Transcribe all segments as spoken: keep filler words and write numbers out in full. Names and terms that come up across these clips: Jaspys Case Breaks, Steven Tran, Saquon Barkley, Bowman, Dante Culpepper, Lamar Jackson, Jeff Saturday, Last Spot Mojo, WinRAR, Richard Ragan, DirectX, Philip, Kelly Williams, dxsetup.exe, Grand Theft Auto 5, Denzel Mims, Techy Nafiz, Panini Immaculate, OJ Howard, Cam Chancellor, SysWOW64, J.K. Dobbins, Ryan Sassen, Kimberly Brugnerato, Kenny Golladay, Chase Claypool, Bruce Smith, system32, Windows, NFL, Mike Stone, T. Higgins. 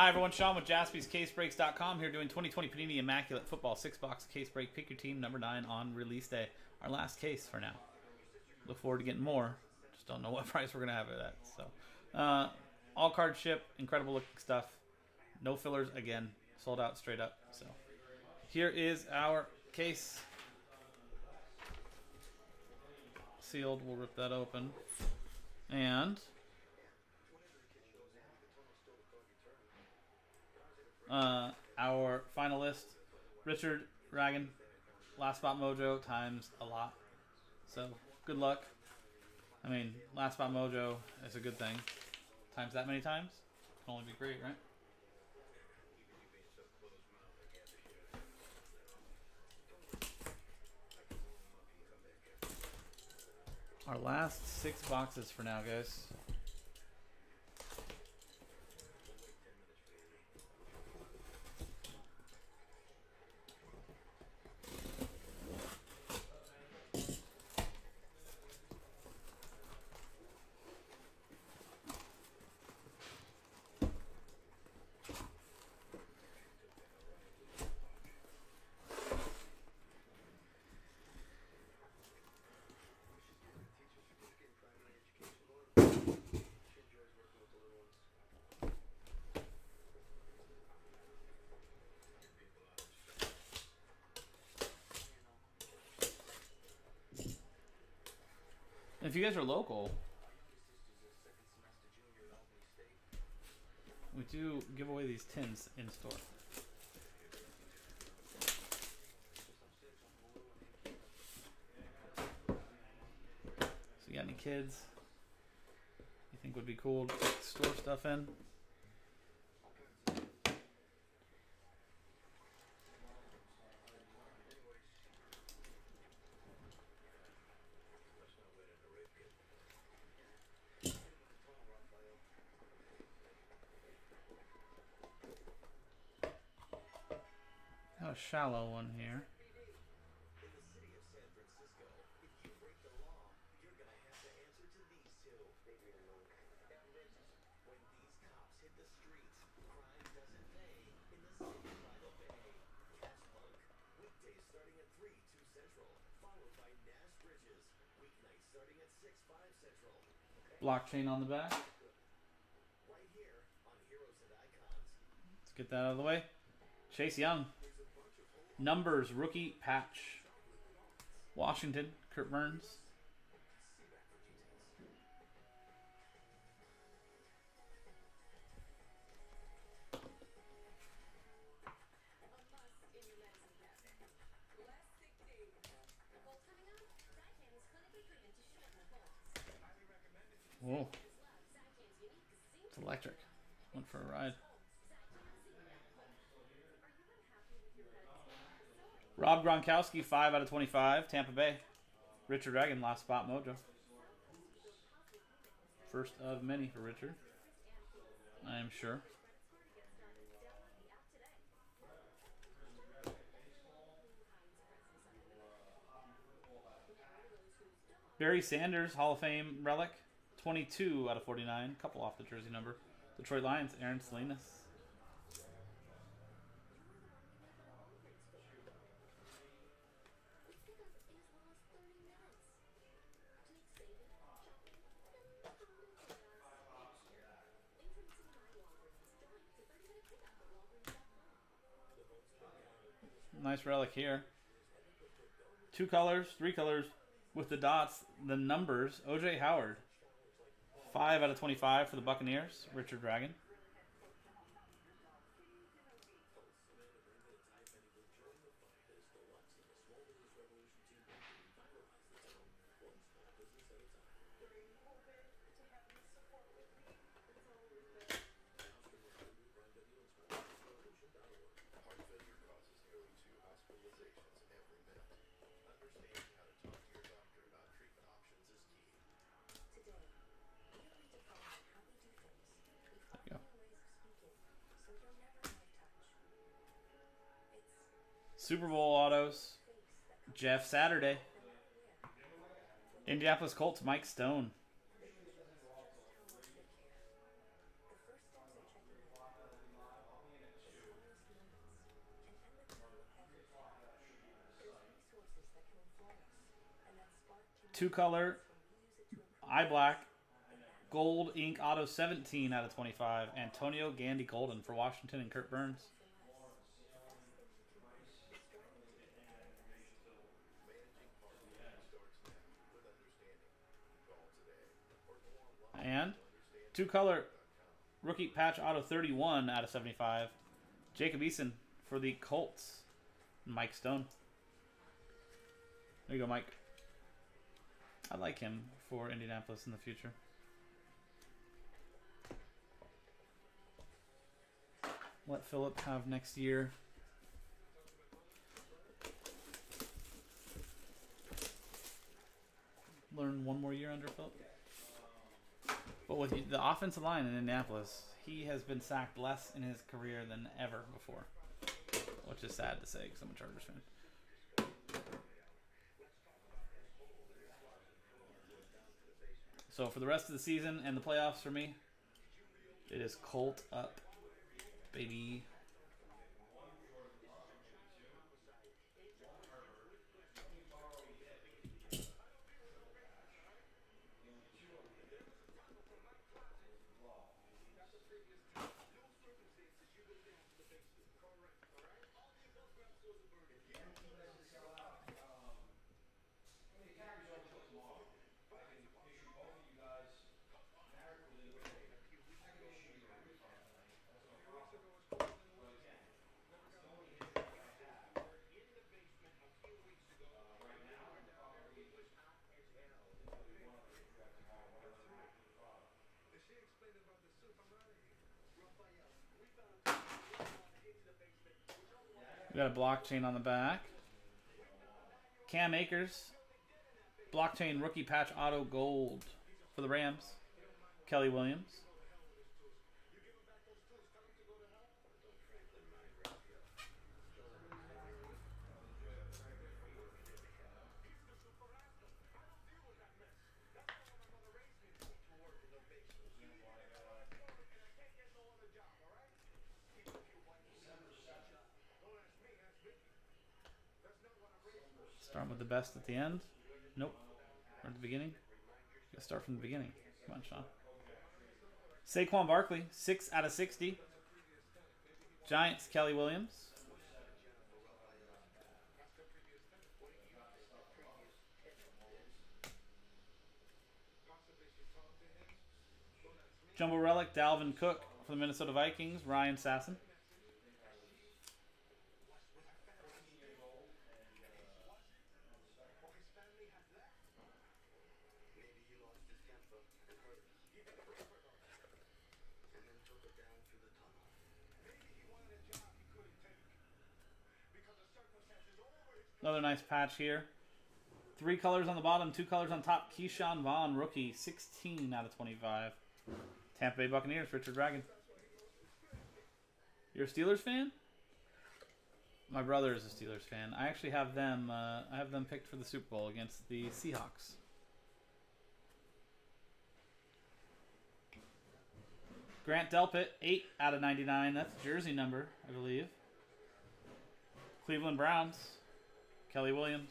Hi everyone, Sean with Jaspys Case Breaks dot com here doing twenty twenty Panini Immaculate Football six box Case Break. Pick your team, number nine on release day. Our last case for now. Look forward to getting more. Just don't know what price we're going to have it at. So, uh, all card ship, incredible looking stuff. No fillers again. Sold out straight up. So, here is our case. Sealed. We'll rip that open. And... Uh, our finalist, Richard Ragan, Last Spot Mojo times a lot. So, good luck. I mean, Last Spot Mojo is a good thing. Times that many times, can only be great, right? Our last six boxes for now, guys. If you guys are local, we do give away these tins in store. So you got any kids you think would be cool to store stuff in? A shallow one here. Blockchain on the back. Let's get that out of the way. Chase Young. Numbers, rookie patch. Washington, Kurt Burns. Whoa. It's electric. Went for a ride. Rob Gronkowski, five out of twenty-five, Tampa Bay. Richard Dragon, Last Spot Mojo. First of many for Richard, I am sure. Barry Sanders, Hall of Fame relic, twenty-two out of forty-nine, couple off the jersey number. Detroit Lions, Aaron Salinas. Nice relic here. Two colors, three colors with the dots, the numbers. O J Howard, five out of twenty-five for the Buccaneers. Richard Dragon. Super Bowl autos, Jeff Saturday. Indianapolis Colts, Mike Stone. two-color, eye black, gold ink auto seventeen out of twenty-five, Antonio Gandy Golden for Washington and Kurt Burns. And two-color rookie patch auto thirty-one out of seventy-five, Jacob Eason for the Colts, Mike Stone. There you go, Mike. I like him for Indianapolis in the future. Let Philip have next year. Learn one more year under Philip. But with the offensive line in Indianapolis, he has been sacked less in his career than ever before, which is sad to say because I'm a Chargers fan. So for the rest of the season and the playoffs for me, it is Colt up, baby. We got a blockchain on the back. Cam Akers, blockchain rookie patch auto gold for the Rams. Kelly Williams. Starting with the best at the end. Nope. Or at the beginning. Gotta start from the beginning. Come on, Sean. Saquon Barkley, six out of sixty. Giants, Kelly Williams. Jumbo Relic, Dalvin Cook for the Minnesota Vikings, Ryan Sassen. Another nice patch here. Three colors on the bottom, two colors on top. Keyshawn Vaughn, rookie, sixteen out of twenty-five. Tampa Bay Buccaneers, Richard Dragon. You're a Steelers fan? My brother is a Steelers fan. I actually have them. Uh, I have them picked for the Super Bowl against the Seahawks. Grant Delpit, eight out of ninety-nine. That's a jersey number, I believe. Cleveland Browns. Kelly Williams.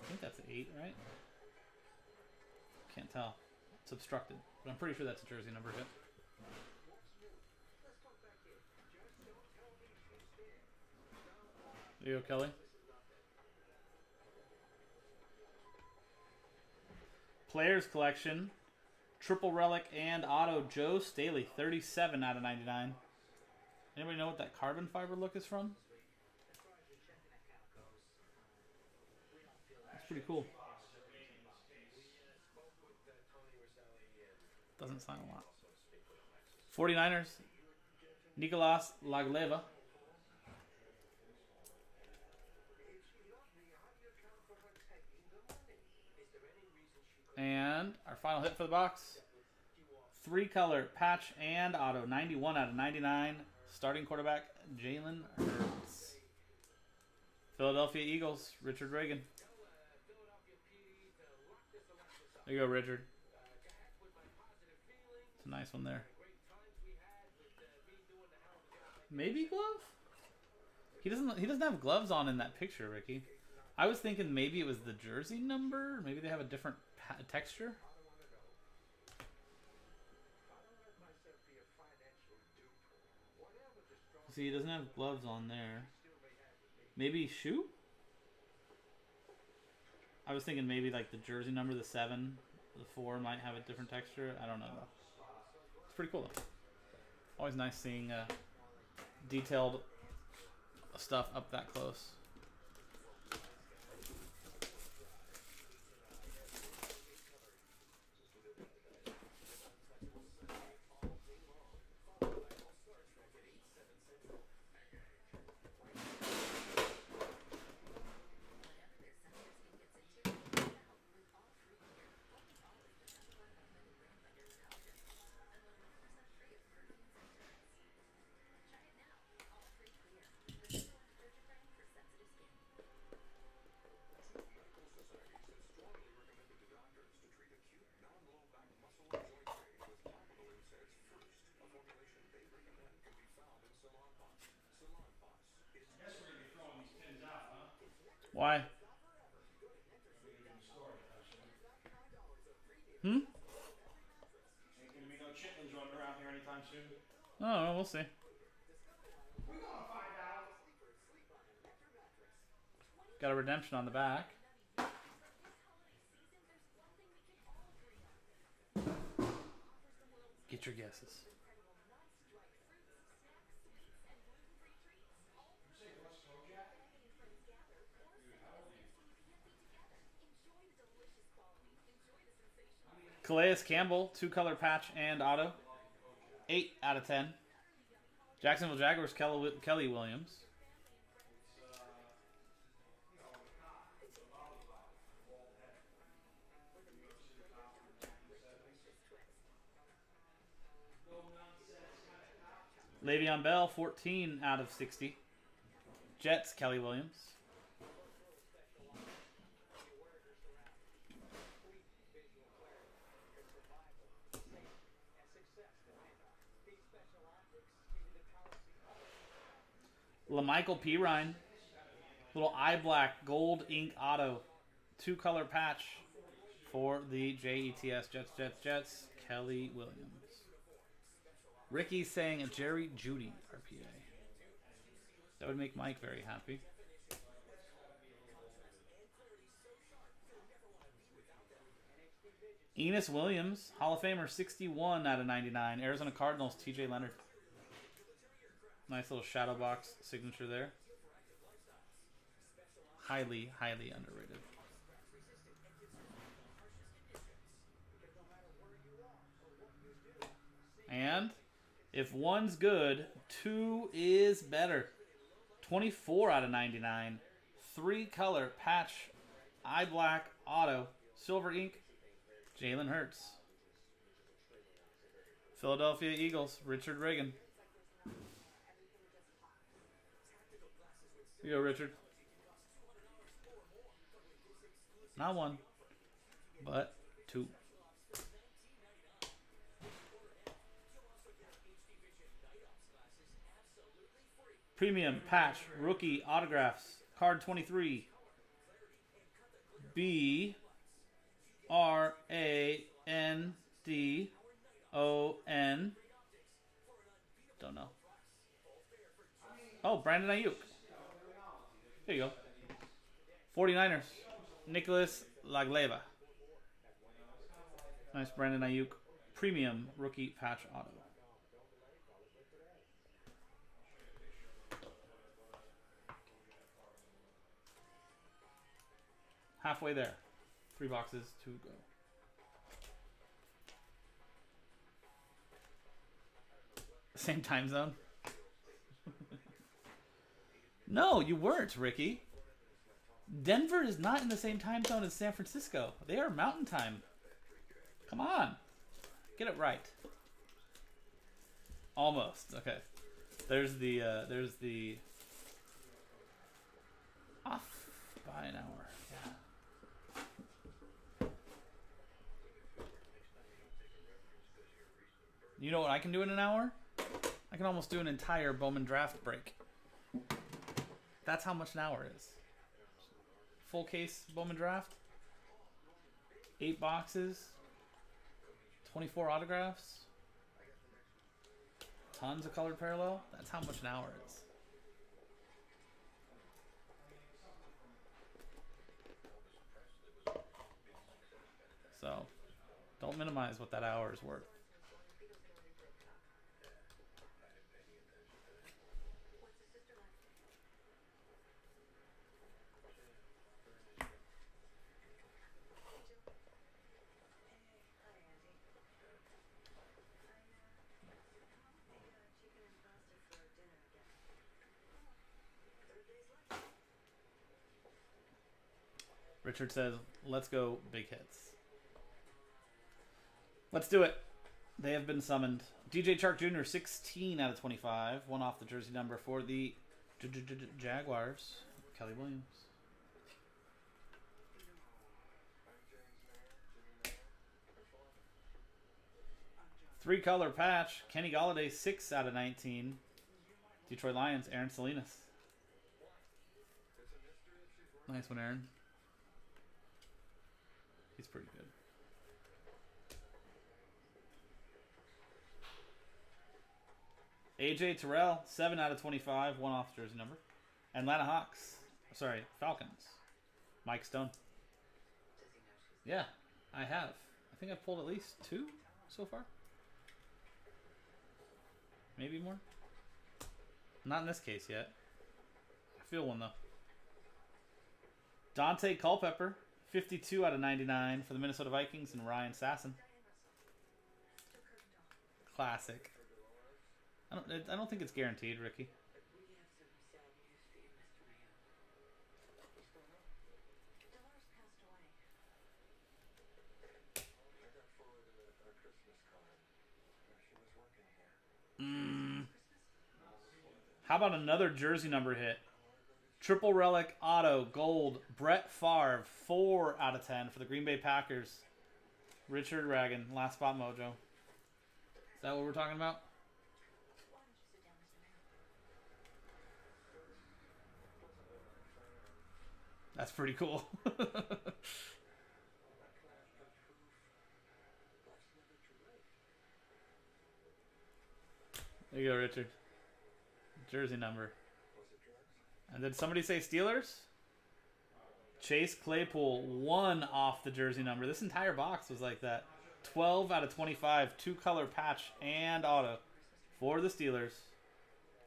I think that's an eight, right? Can't tell. It's obstructed. But I'm pretty sure that's a jersey number hit. There you go, Kelly. Players collection. Triple relic and auto Joe Staley. thirty-seven out of ninety-nine. Anybody know what that carbon fiber look is from? Pretty cool. Doesn't sound a lot. forty-niners, Nicholas Lagleva. And our final hit for the box. Three color patch and auto. ninety-one out of ninety-nine. Starting quarterback, Jalen Hurts. Philadelphia Eagles, Richard Reagan. There you go, Richard. It's a nice one there. Maybe glove? He doesn't he doesn't have gloves on in that picture, Ricky. I was thinking maybe it was the jersey number. Maybe they have a different texture. See, he doesn't have gloves on there. Maybe shoe? I was thinking maybe like the jersey number, the seven, the four might have a different texture. I don't know. It's pretty cool though. Always nice seeing uh, detailed stuff up that close. Why? Hmm? Ain't gonna be no chitlins running around here anytime soon. Oh, we'll see. We're gonna find out. Got a redemption on the back. Get your guesses. Calais Campbell, two-color patch and auto. eight out of ten. Jacksonville Jaguars, Kelly Williams. Le'Veon Bell, fourteen out of sixty. Jets, Kelly Williams. LaMichael Pirine, little eye black, gold ink auto, two color patch for the Jets, Jets, Jets, Jets, Kelly Williams. Ricky's saying a Jerry Judy R P A. That would make Mike very happy. Enos Williams, Hall of Famer, sixty-one out of ninety-nine. Arizona Cardinals, T J Leonard. Nice little shadow box signature there. Highly, highly underrated. And if one's good, two is better. twenty-four out of ninety-nine. Three color patch, eye black, auto, silver ink, Jalen Hurts. Philadelphia Eagles, Richard Reagan. Here you go, Richard. Not one, but two. Premium, patch, rookie, autographs, card twenty-three. B R A N D O N. Don't know. Oh, Brandon Ayuk. There you go. forty-niners. Nicholas Lagleva. Nice Brandon Ayuk. Premium rookie patch auto. Halfway there. Three boxes to go. Same time zone. No, you weren't, Ricky. Denver is not in the same time zone as San Francisco. They are mountain time. Come on. Get it right. Almost. Okay. There's the uh, there's the off by an hour. Yeah. You know what I can do in an hour? I can almost do an entire Bowman draft break. That's how much an hour is. full case Bowman draft. Eight boxes. twenty-four autographs. Tons of colored parallel. That's how much an hour is. So, don't minimize what that hour is worth. Richard says, let's go big hits. Let's do it. They have been summoned. D J Chark Junior, sixteen out of twenty-five. One off the jersey number for the J -J -J Jaguars. Kelly Williams. Three color patch. Kenny Golladay, six out of nineteen. Detroit Lions, Aaron Salinas. Nice one, Aaron. He's pretty good. A J Terrell, seven out of twenty-five, one off jersey number. Atlanta Hawks, sorry, Falcons. Mike Stone. Yeah, I have. I think I've pulled at least two so far. Maybe more. Not in this case yet. I feel one though. Dante Culpepper, fifty-two out of ninety-nine for the Minnesota Vikings and Ryan Sassen. Classic. I don't, I don't think it's guaranteed, Ricky. Mm. How about another jersey number hit? Triple Relic Auto Gold Brett Favre, four out of ten for the Green Bay Packers. Richard Ragan, Last Spot Mojo. Is that what we're talking about? That's pretty cool. There you go, Richard. Jersey number. And did somebody say Steelers? Chase Claypool, one off the jersey number. This entire box was like that. twelve out of twenty-five, two-color patch and auto for the Steelers.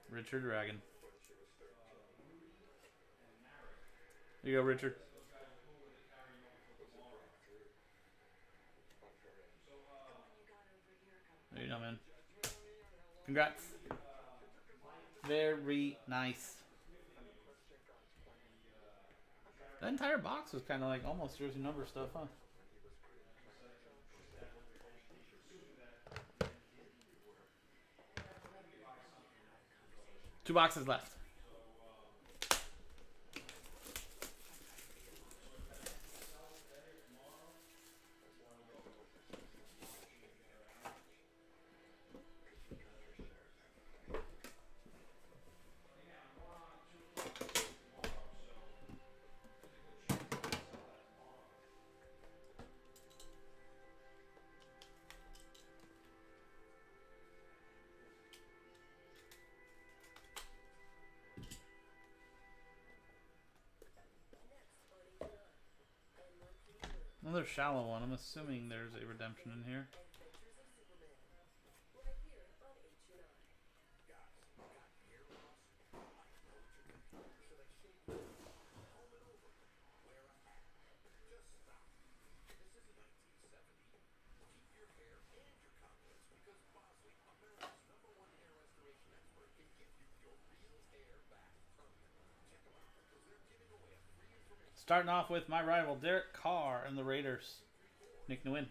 Richard Reagan. There you go, Richard. There you go, man. Congrats. Very nice. That entire box was kind of like almost jersey number stuff, huh? Two boxes left. Another shallow one. I'm assuming there's a redemption in here. Starting off with my rival, Derek Carr and the Raiders. Nick Nguyen.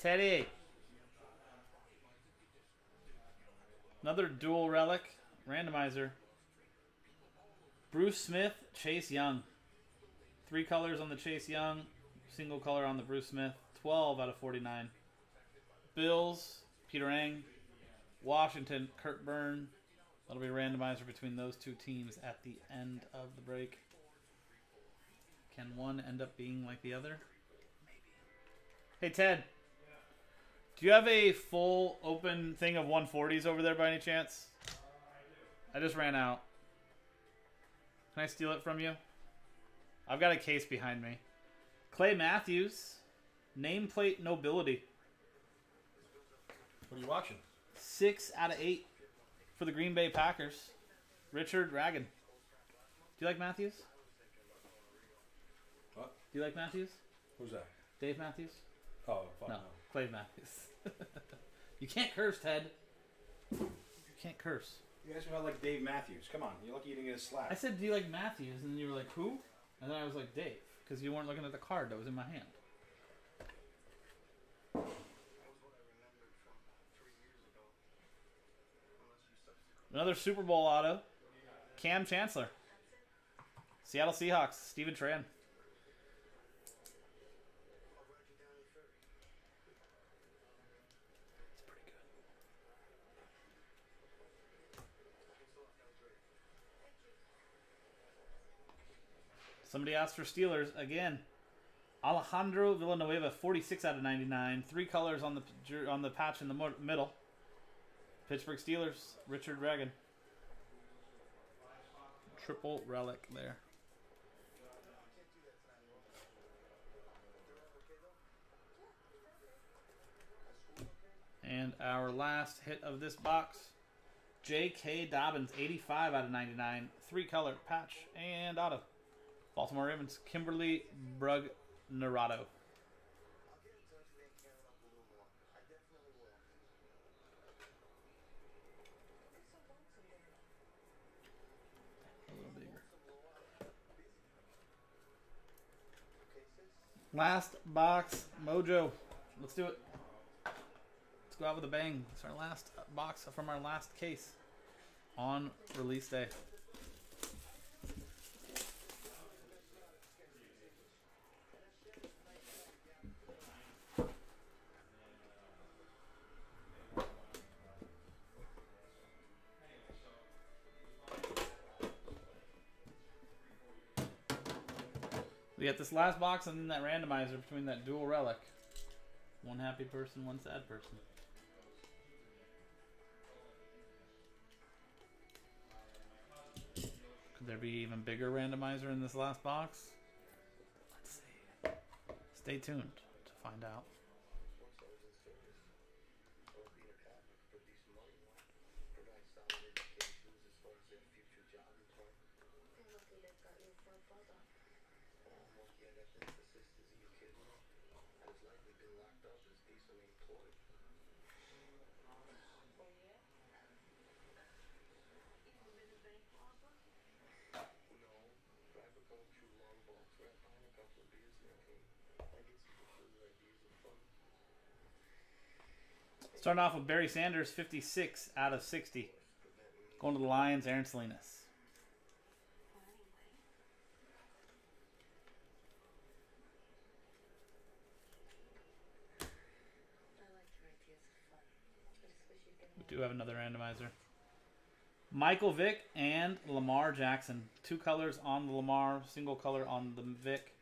Teddy. Another dual relic. Randomizer. Bruce Smith, Chase Young. Three colors on the Chase Young. Single color on the Bruce Smith. twelve out of forty-nine. Bills, Peter Ng. Washington, Kurt Burns. That'll be a randomizer between those two teams at the end of the break. Can one end up being like the other? Hey, Ted. Do you have a full open thing of one forties over there by any chance? I just ran out. Can I steal it from you? I've got a case behind me. Clay Matthews. Nameplate nobility. What are you watching? Six out of eight for the Green Bay Packers. Richard Ragan. Do you like Matthews? What? Do you like Matthews? Who's that? Dave Matthews? Oh, fuck no. no. Clay Matthews. You can't curse, Ted. You can't curse. You guys are not like Dave Matthews. Come on. You're lucky you didn't get a slap. I said, do you like Matthews? And then you were like, who? And then I was like, Dave. Because you weren't looking at the card that was in my hand. Another Super Bowl auto. Cam Chancellor. Seattle Seahawks. Steven Tran. It's pretty good. Somebody asked for Steelers again. Alejandro Villanueva, forty-six out of ninety-nine. Three colors on the on the patch in the middle. Pittsburgh Steelers, Richard Reagan. Triple relic there. And our last hit of this box, J K Dobbins, eighty-five out of ninety-nine. Three color patch and auto. Baltimore Ravens, Kimberly Brugnerato. Last box, Mojo. Let's do it. Let's go out with a bang. It's our last box from our last case on release day. We got this last box and then that randomizer between that dual relic. One happy person, one sad person. Could there be even bigger randomizer in this last box? Let's see. Stay tuned to find out. Starting off with Barry Sanders, fifty-six out of sixty. Going to the Lions, Aaron Salinas. We do have another randomizer. Michael Vick and Lamar Jackson. Two colors on the Lamar, single color on the Vick.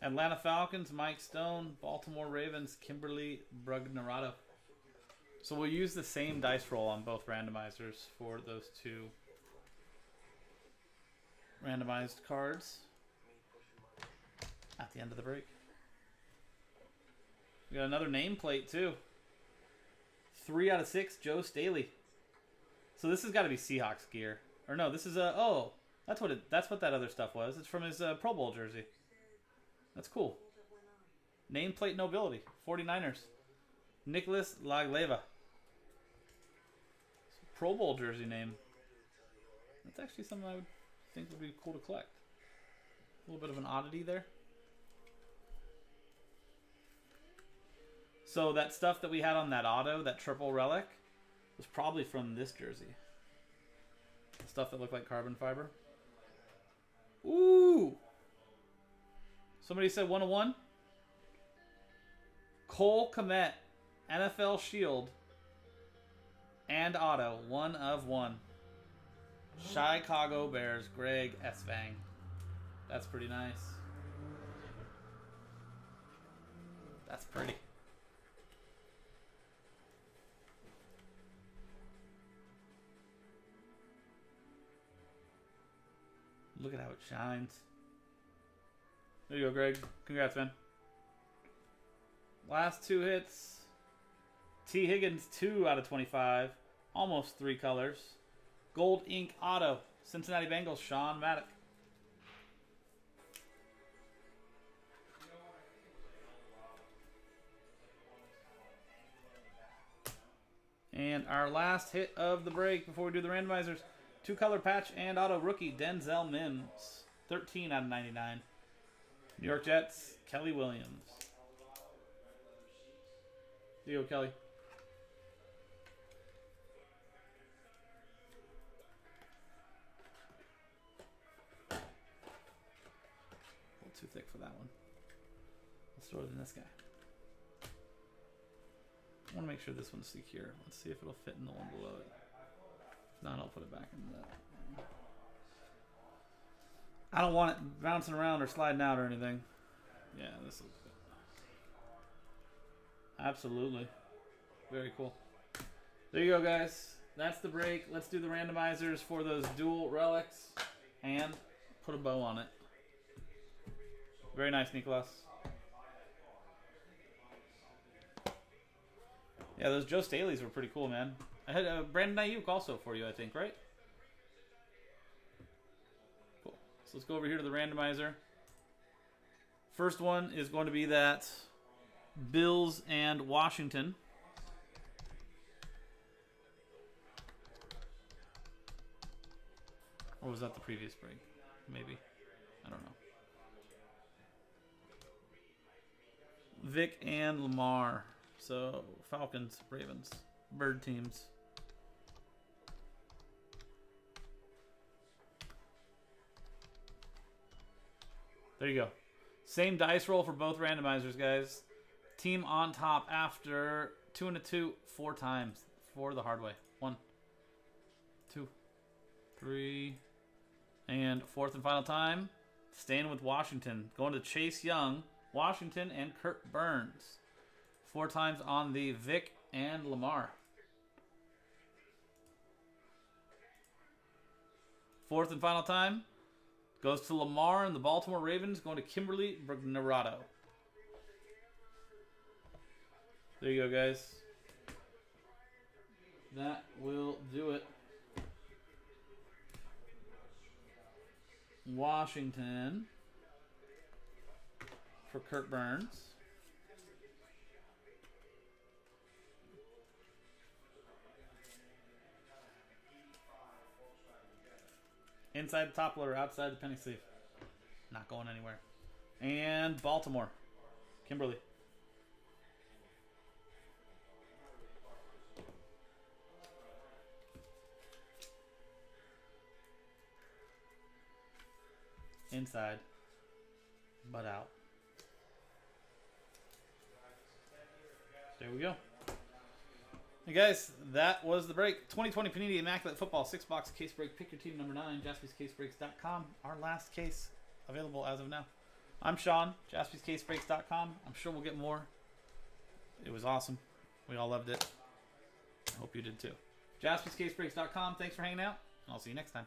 Atlanta Falcons, Mike Stone. Baltimore Ravens, Kimberly Brugnerato. So we'll use the same dice roll on both randomizers for those two randomized cards at the end of the break. We got another nameplate too. Three out of six, Joe Staley. So this has got to be Seahawks gear, or no? This is a oh, that's what it, that's what that other stuff was. It's from his uh, Pro Bowl jersey. That's cool. Nameplate nobility, forty-niners. Nicholas Lagleva. Pro Bowl jersey name. That's actually something I would think would be cool to collect. A little bit of an oddity there. So that stuff that we had on that auto, that triple relic, was probably from this jersey. The stuff that looked like carbon fiber. Ooh! Somebody said one oh one. Cole Kmet. N F L Shield And auto, one of one. Chicago Bears, Greg Esvang. That's pretty nice. That's pretty. Look at how it shines. There you go, Greg. Congrats, man. Last two hits. T. Higgins, two out of twenty-five. Almost three colors. Gold ink auto. Cincinnati Bengals, Sean Maddock. And our last hit of the break before we do the randomizers. Two-color patch and auto rookie, Denzel Mims. thirteen out of ninety-nine. New York Jets, Kelly Williams. There you go, Kelly. A little too thick for that one. Let's throw it in this guy. I want to make sure this one's secure. Let's see if it'll fit in the one below it. If not, I'll put it back in that. I don't want it bouncing around or sliding out or anything. Yeah, this looks good. Absolutely. Very cool. There you go, guys. That's the break. Let's do the randomizers for those dual relics and put a bow on it. Very nice, Nicholas. Yeah, those Joe Staley's were pretty cool, man. I had uh, Brandon Ayuk also for you, I think, right? Cool. So let's go over here to the randomizer. First one is going to be that Bills and Washington. Or was that the previous break? Maybe. I don't know. Vic and Lamar. So, Falcons, Ravens, bird teams. There you go. Same dice roll for both randomizers, guys. Team on top after two and a two, four times. Four the hard way. One, two, three, and fourth and final time. Staying with Washington. Going to Chase Young, Washington, and Kurt Burns. Four times on the Vic and Lamar. Fourth and final time. Goes to Lamar and the Baltimore Ravens. Going to Kimberly Brugnerato. There you go, guys. That will do it. Washington for Kurt Burns. Inside the top loader, outside the penny sleeve. Not going anywhere. And Baltimore. Kimberly. Inside. But out. There we go. Hey guys, that was the break. twenty twenty Panini Immaculate Football six box case break. Pick your team number nine, Jaspys Case Breaks dot com. Our last case available as of now. I'm Sean, Jaspys Case Breaks dot com. I'm sure we'll get more. It was awesome. We all loved it. I hope you did too. Jaspys Case Breaks dot com. Thanks for hanging out, and I'll see you next time.